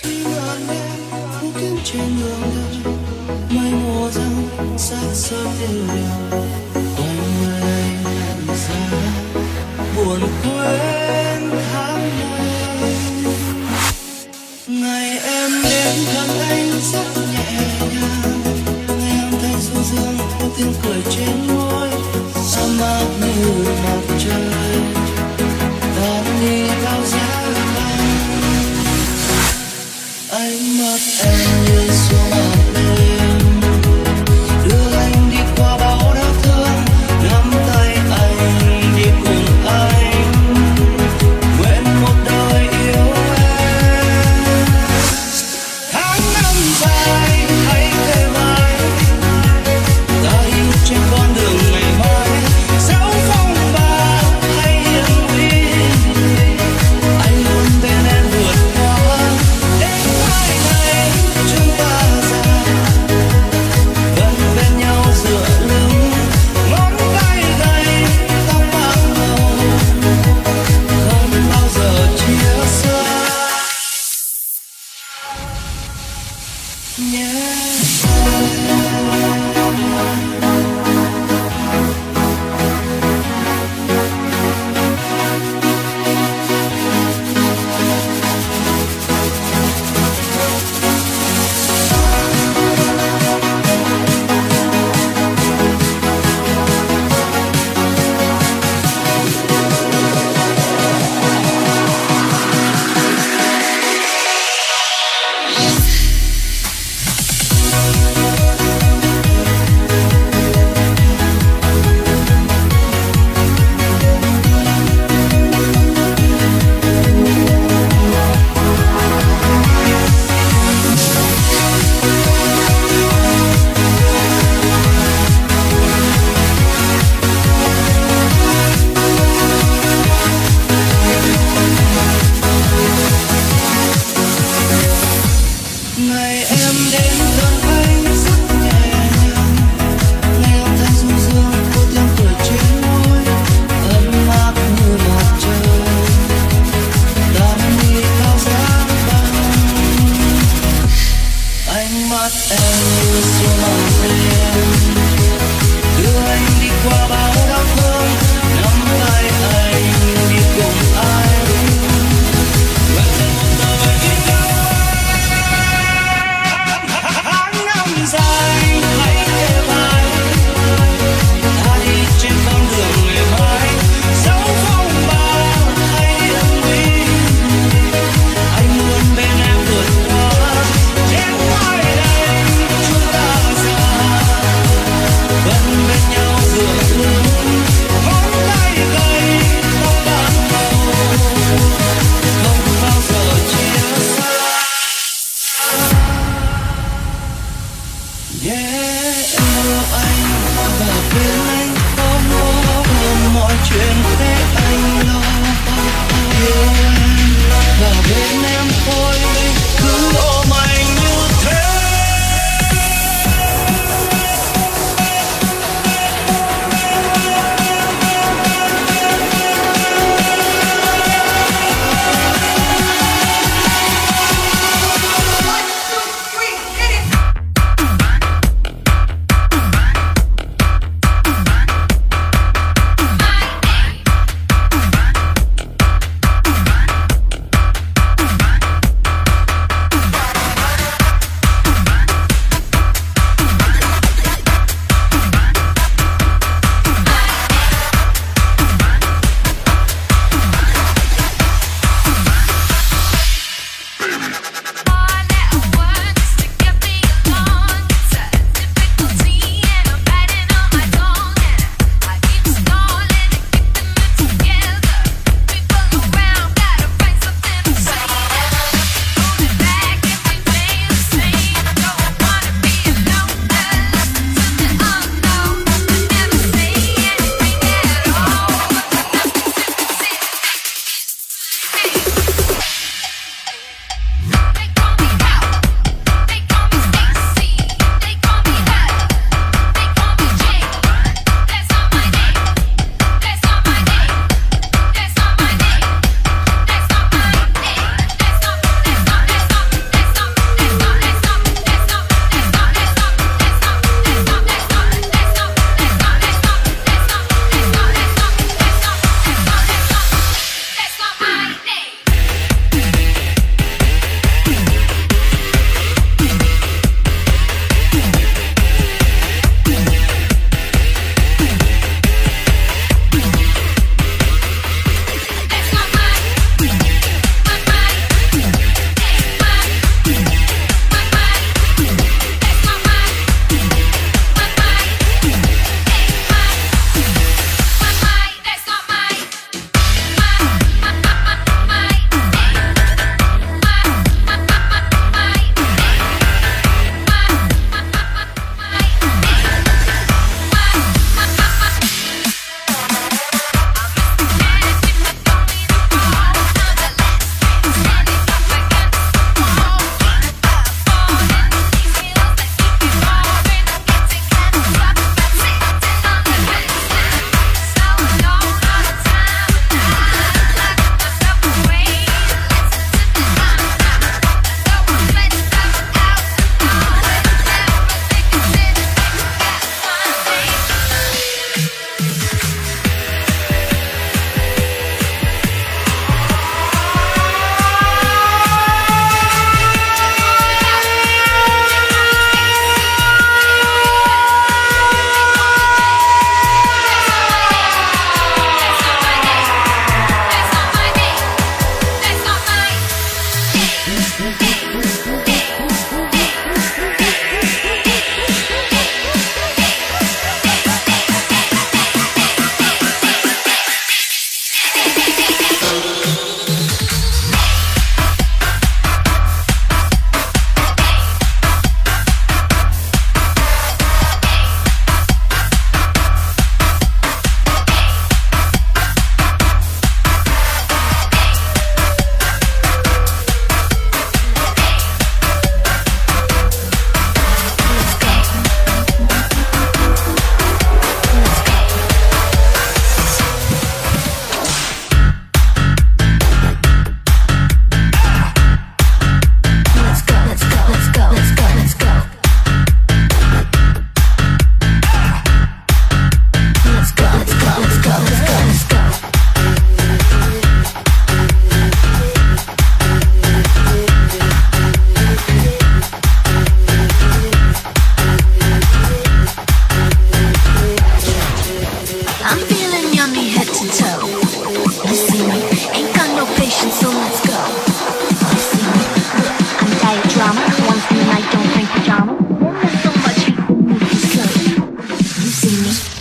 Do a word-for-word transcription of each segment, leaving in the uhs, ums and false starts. khi đoạn em phố kiếm trên đường đời mai mùa răng sát sớm đêm liều quanh đây ra buồn quên tháng ngày. Ngày em đến gần anh rất nhẹ nhàng, ngày em thấy du dương có tiếng cười trên môi sao mát như mặt trời tan đi bao giá. Ánh mắt em như xuống mặt đêm đưa anh đi qua bao đau thương, nắm tay anh đi cùng anh.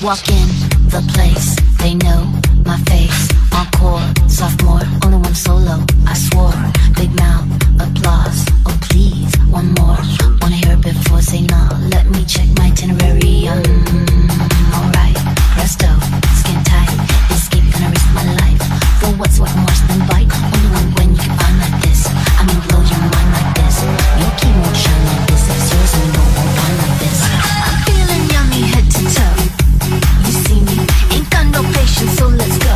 Walk in the place, they know my face. Encore, sophomore, only one solo, I swore. Big mouth, applause, oh please, one more. Wanna hear it before, say nah, let me check my itinerary. um, Alright, presto, skin tight, escape, gonna risk my life. For what's what, worse than bite. Only one when you can find like this. I'm gonna blow your mind like this. Your key won't shine like this, it's yours and no one find like this. I'm feeling yummy head to toe. You see me, ain't got no patience, so let's go.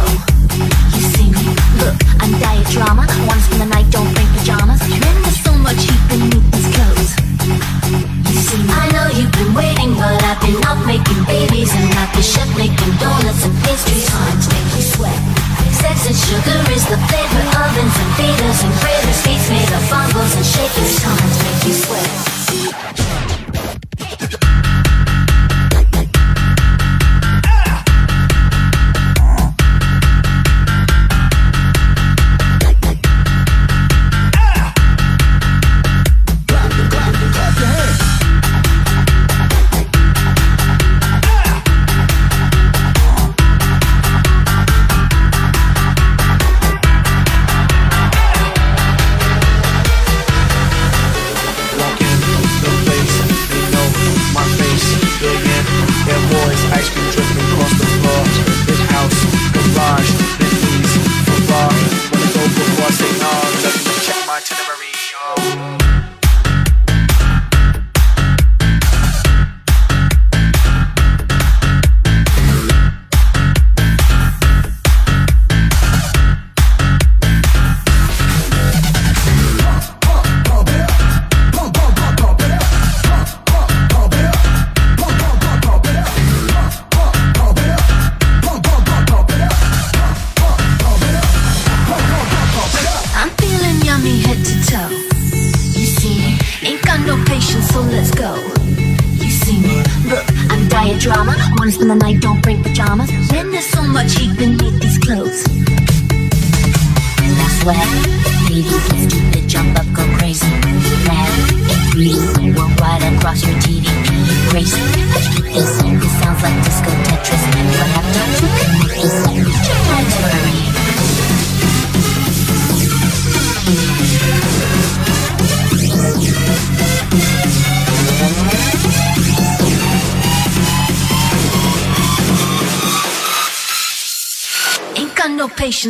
You see me, look, I'm diet drama. Wanna spend the night, don't bring pajamas. Men with so much heat beneath these clothes. You see me, I know you've been waiting, but I've been out making babies, and I've been chef making donuts and pastries. Times make you sweat. Sex and sugar is the flavor. Ovens and feeders and freezers. Feet made of fungals and shakers. Times make you sweat.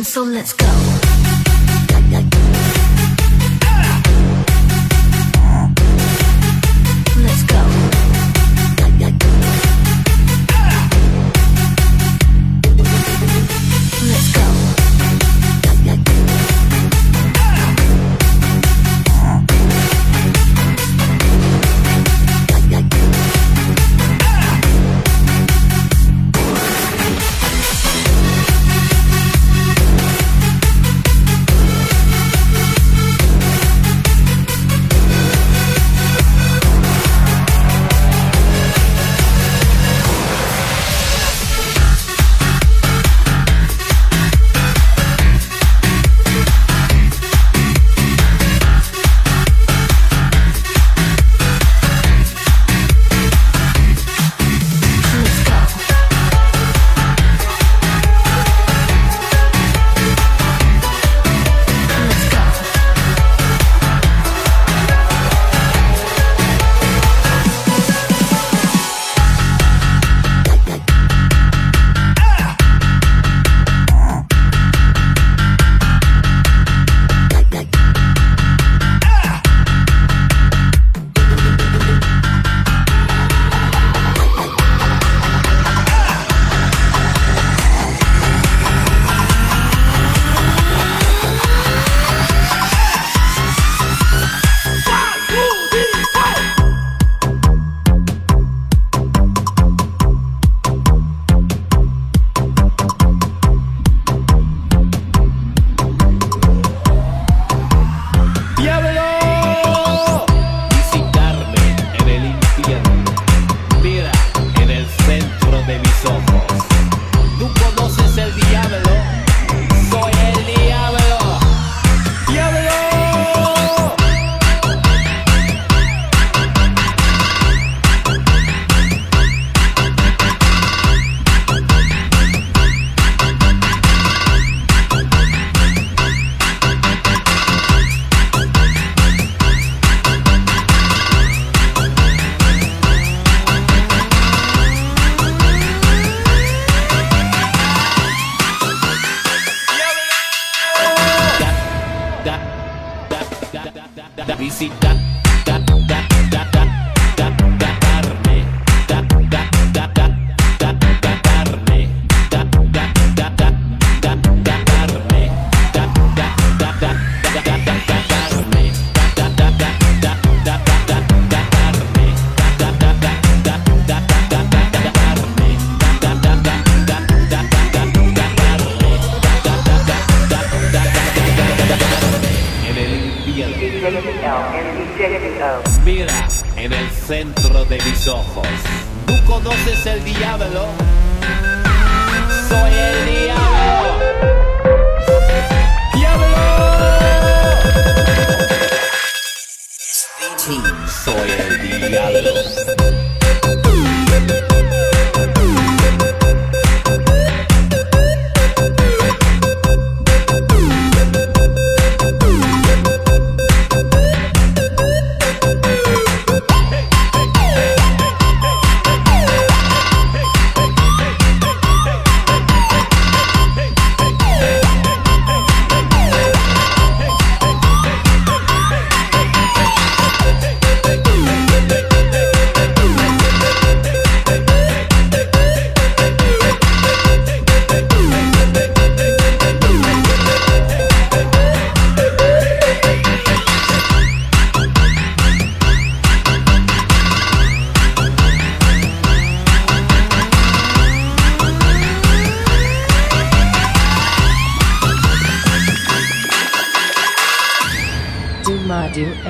So let's go. visitar, da, da, da, da, da, darme, da, da, da, da, da, da, darme, da, da, da, da, da, da, darme, da, da, da, da, da, da, da, darme, da, da, da, da, da, da, da, darme, da, da, da, da, da, da, da, darme, da, da, da, da, da, da, darme, da, da, da, da, da, da, darme. En el Mira, en el centro de mis ojos. ¿Tú conoces el diablo? Soy el diablo. ¡Diablo! Soy el diablo.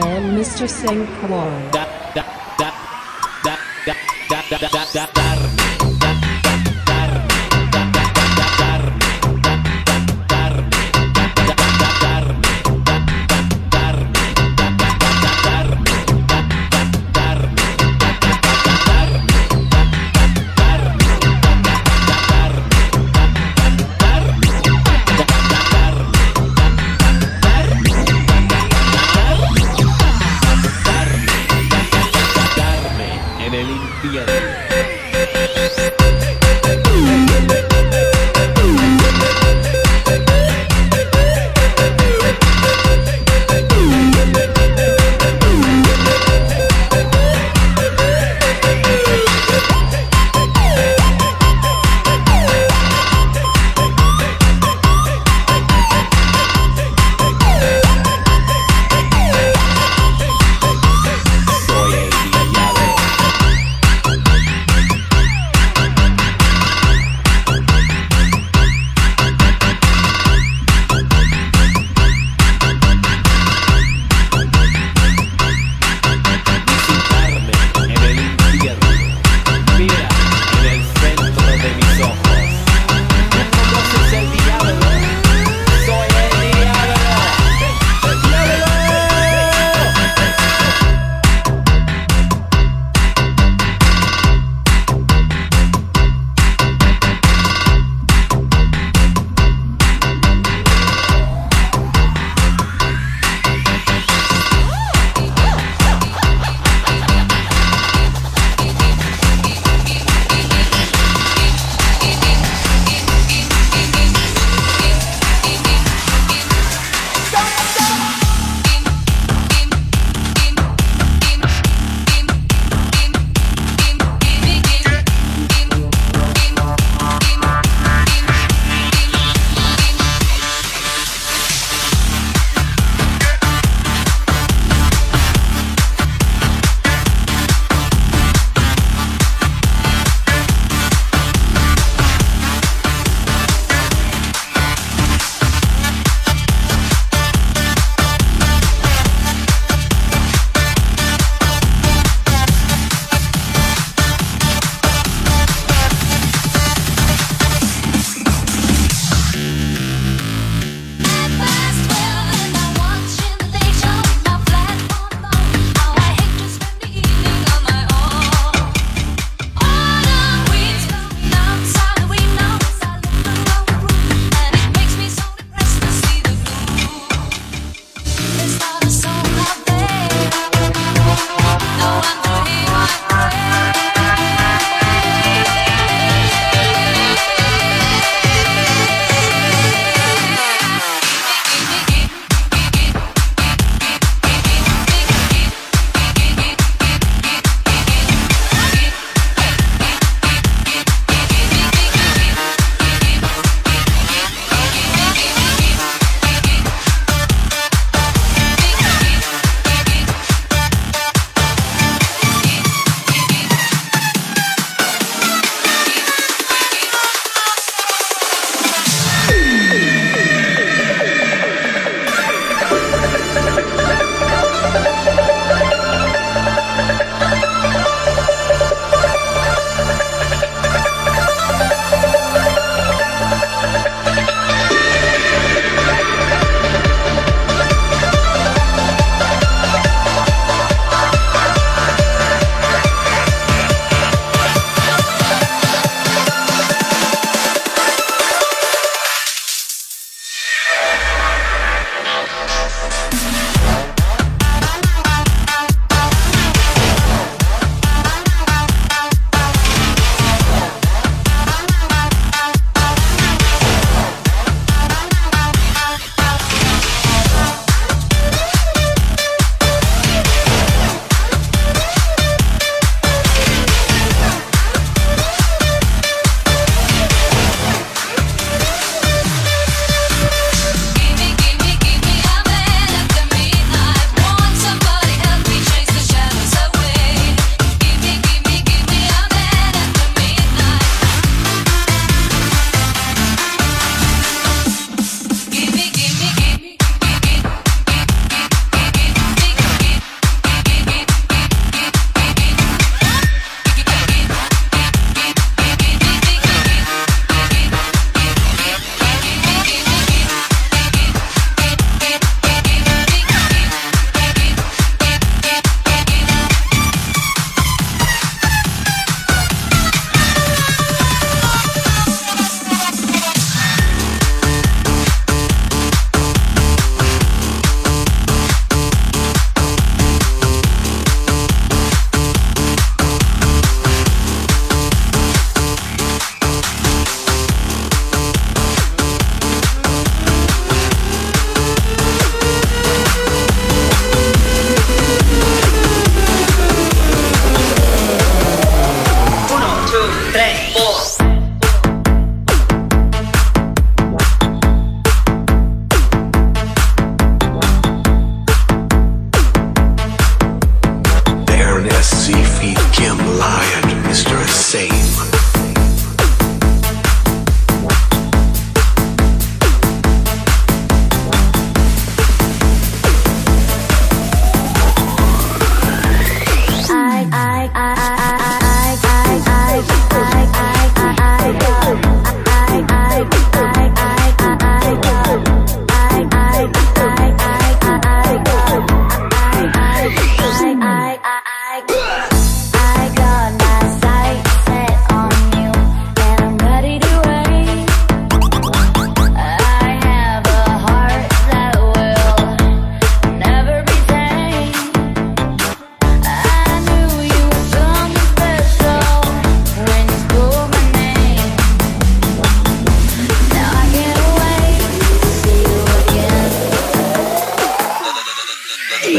And Mister Singh Kaur. Da da da da da da da da da da. En el infierno.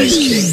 Let's check.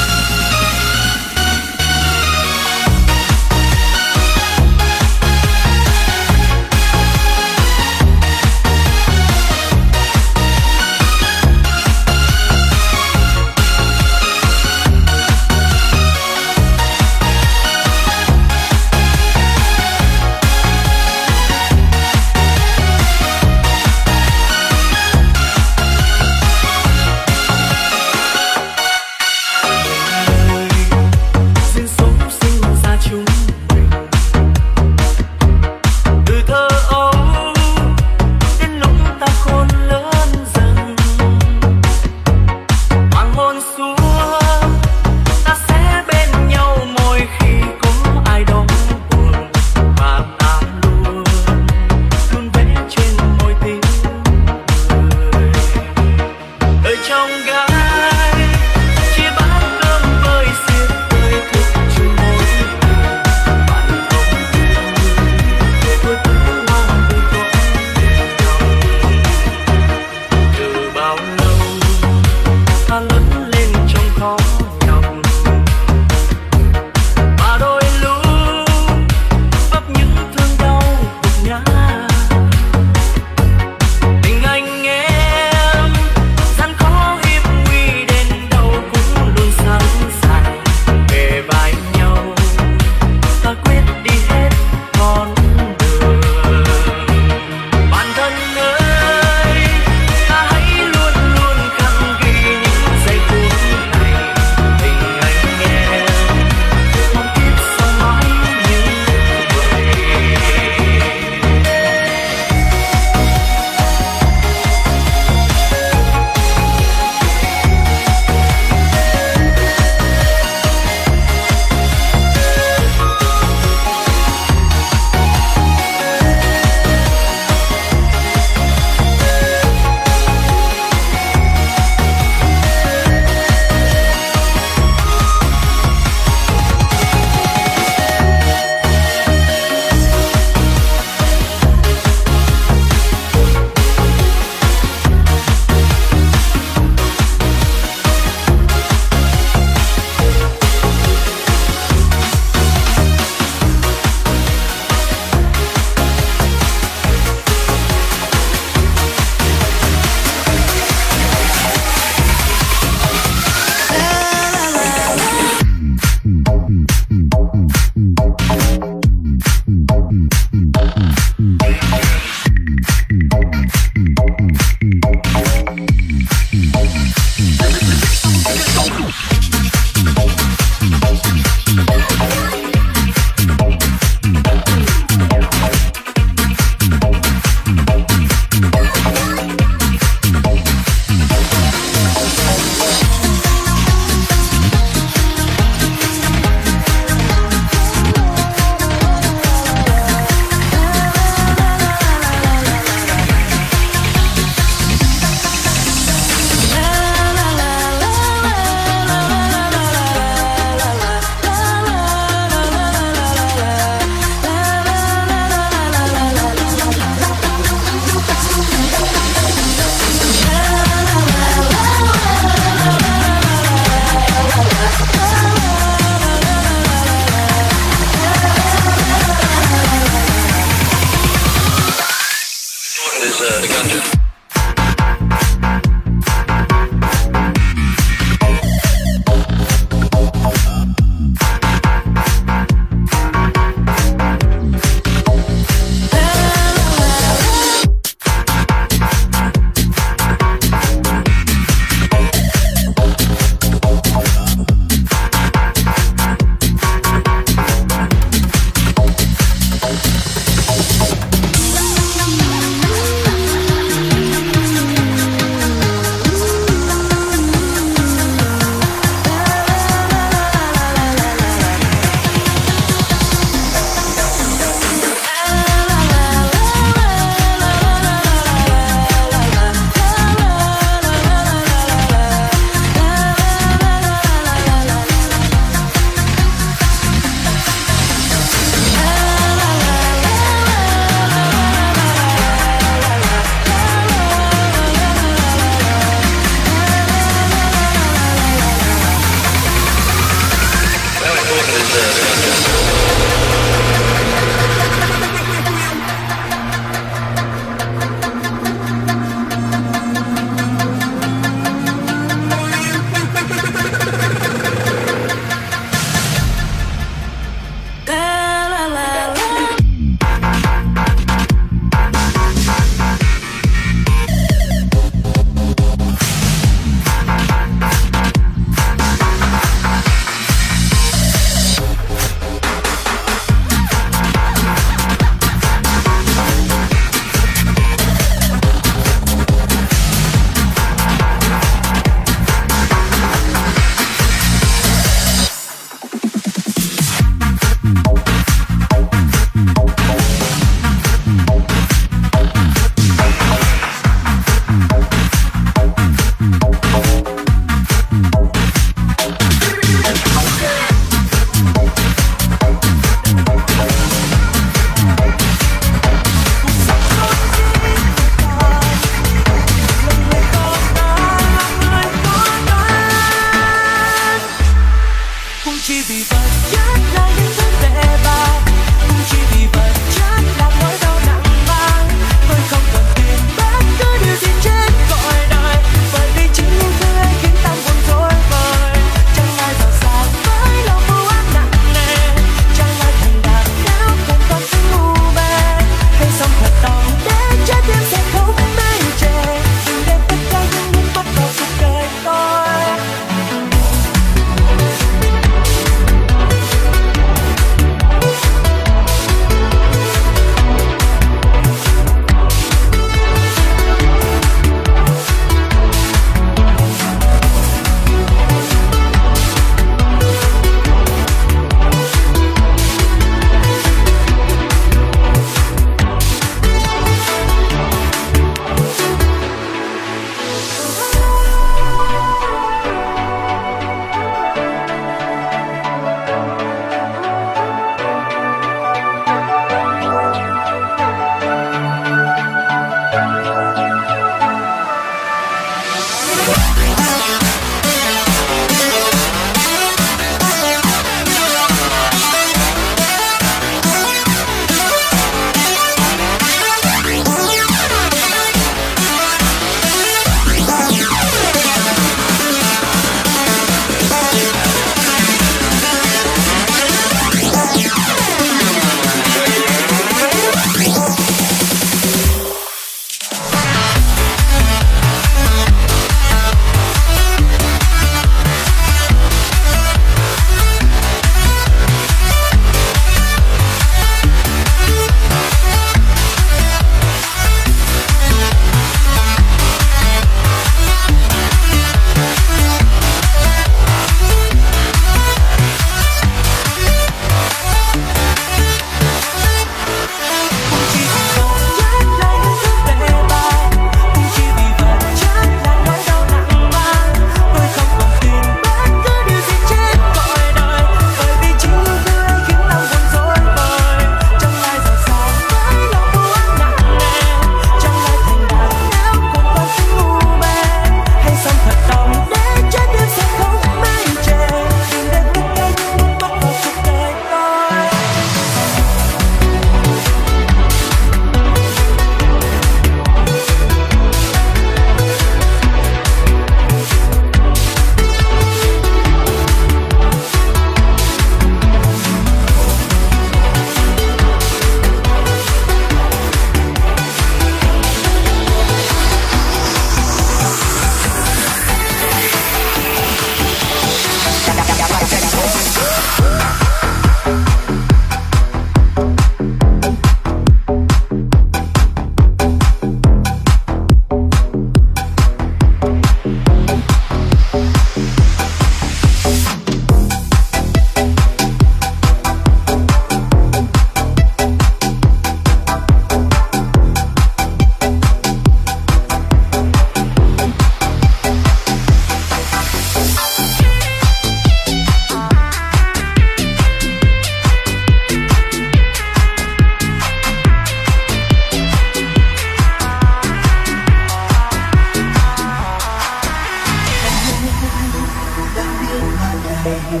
là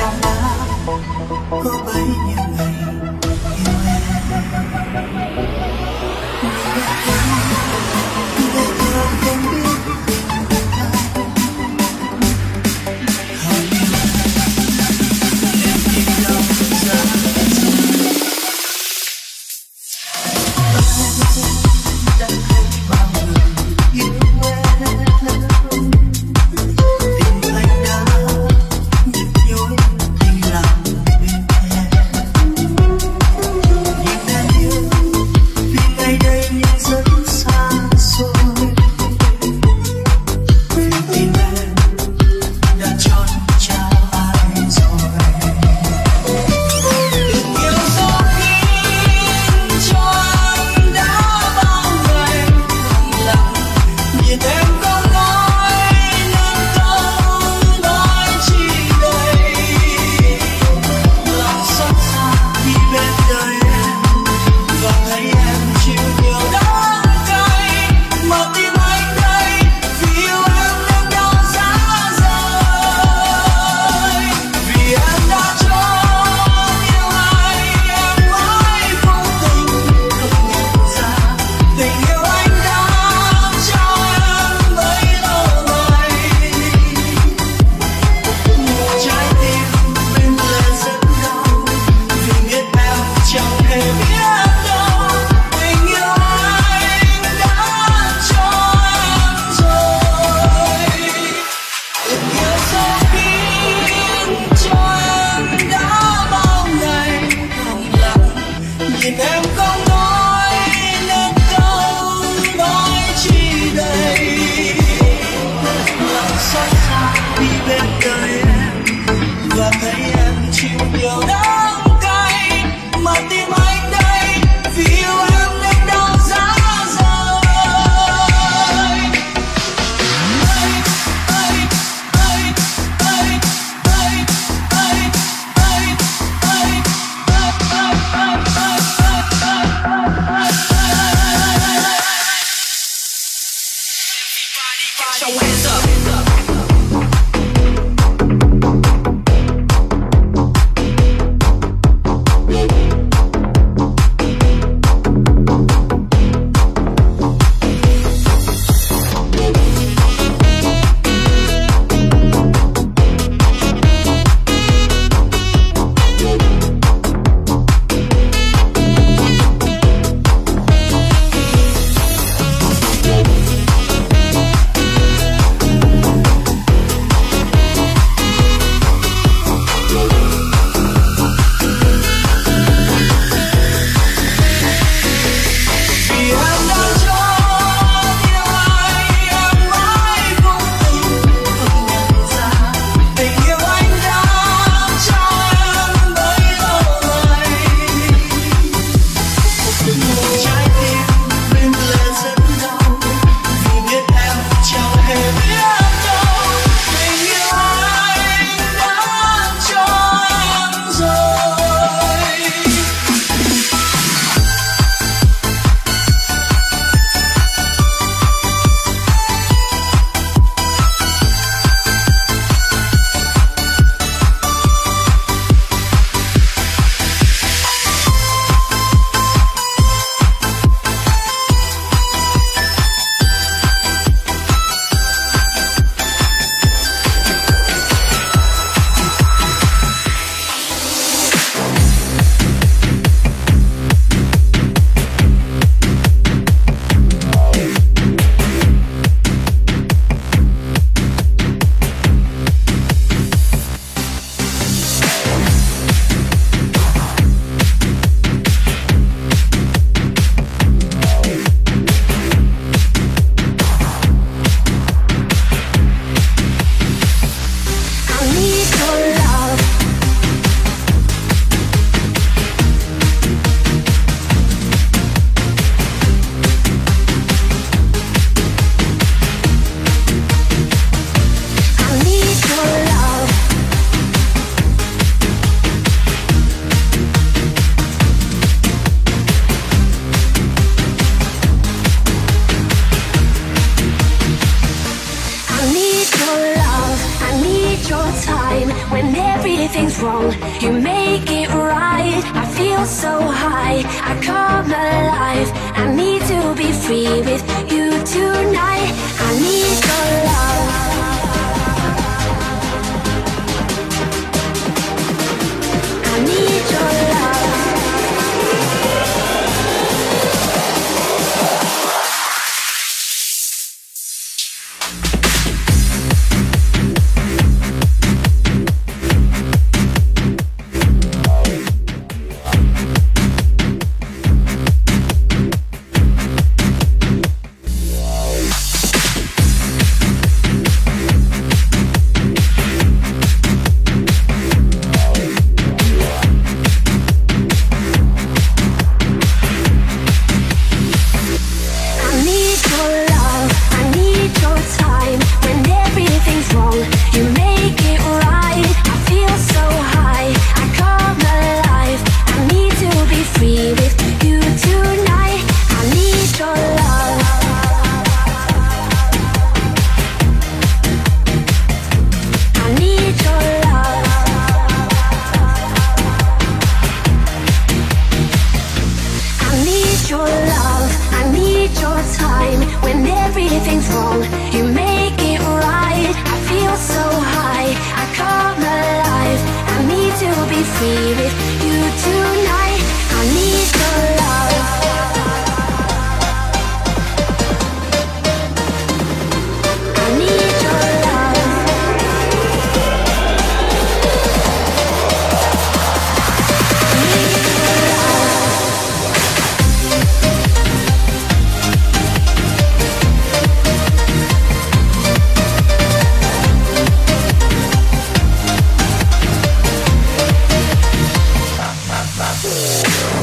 đam đá có bấy nhiêu ngày yêu em. Hãy subscribe cho kênh Ghiền Mì Gõ để không bỏ lỡ những video hấp dẫn. so high, I come alive. I need to be free with you tonight. I need your love. I need your love. Yeah.